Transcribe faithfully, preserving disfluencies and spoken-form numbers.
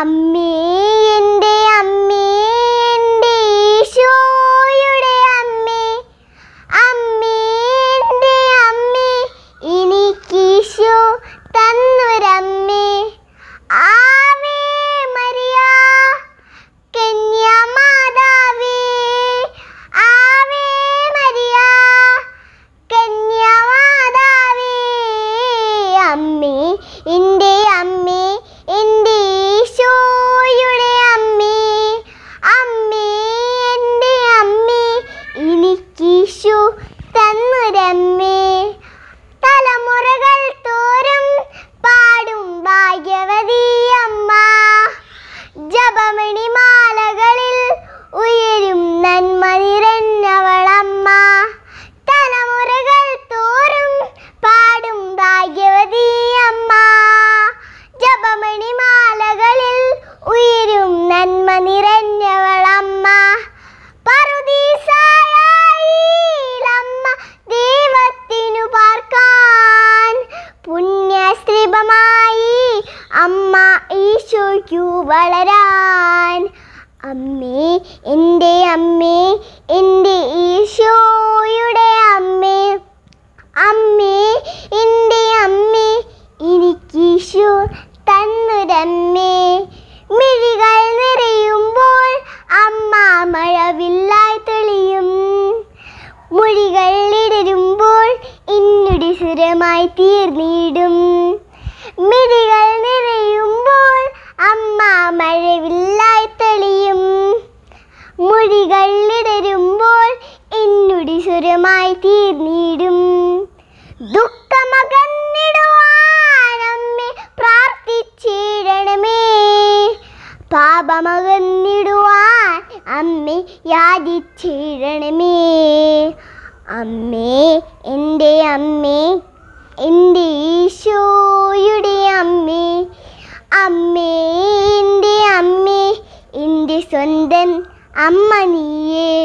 അമ്മേന്റെ അമ്മേന്റെ ഈശോയുടെ അമ്മേ, അമ്മേന്റെ അമ്മേ എനിക്കീശോ തന്നൊരമ്മേ. ആവേ മരിയ കന്യാമാതാവേ, ആവേ മരിയ കന്യാമാതാവേ, അമ്മേ എൻ്റെ അമ്മേ എൻ്റെ ഈശോയുടെ അമ്മേ, അമ്മേ എൻ്റെ അമ്മേ എനിക്കീശോ തന്നൊരമ്മേ. തലമുറകൾ തോറും പാടും ഭാഗ്യവതി അമ്മ, ജപമണിമാലകളിൽ ഉയരും നന്മനിറഞ്ഞവളമ്മ. തലമുറകൾ തോറും പാടും ഭാഗ്യവതി അമ്മ, ജപമണിമാലകളിൽ ഉയരും നന്മ നിറഞ്ഞവളമ്മ. പറുദീസായീലമ്മ ദൈവത്തിനു പാർക്കാൻ, പുണ്യസ്ത്രീപമായി അമ്മ ഈശോയ്ക്കു വളരാൻ. അമ്മേ എൻ്റെ അമ്മേ എൻ്റെ ഈശോയുടെ അമ്മേ, അമ്മേ എൻ്റെ അമ്മേ എനിക്കീശോ തന്നൊരമ്മേ. മിഴികൾ നിറയുമ്പോൾ അമ്മ മഴവില്ലായി തെളിയും, മൊഴികൾ ഇടരുമ്പോൾ ഇന്നുടി സുരമായി തീർന്നിടും. മിഴികൾ നിറയുമ്പോൾ അമ്മ മഴവില്ലായി തെളിയും, മൊഴികൾ ഇടരുമ്പോൾ ഇന്നുടി സുരമായി തീർന്നിടും. ദുഃഖമകന്നിടുവാനമ്മേ പ്രാർത്ഥിച്ചിടണമേ, പാപമകന്നിടുവാൻ അമ്മേ യാചിച്ചിടണമേ. അമ്മേ എൻ്റെ അമ്മേ എൻ്റെ ഈശോയുടെ അമ്മേ, അമ്മേ എൻ്റെ അമ്മേ എൻ്റെ സ്വന്തം അമ്മ നീയേ.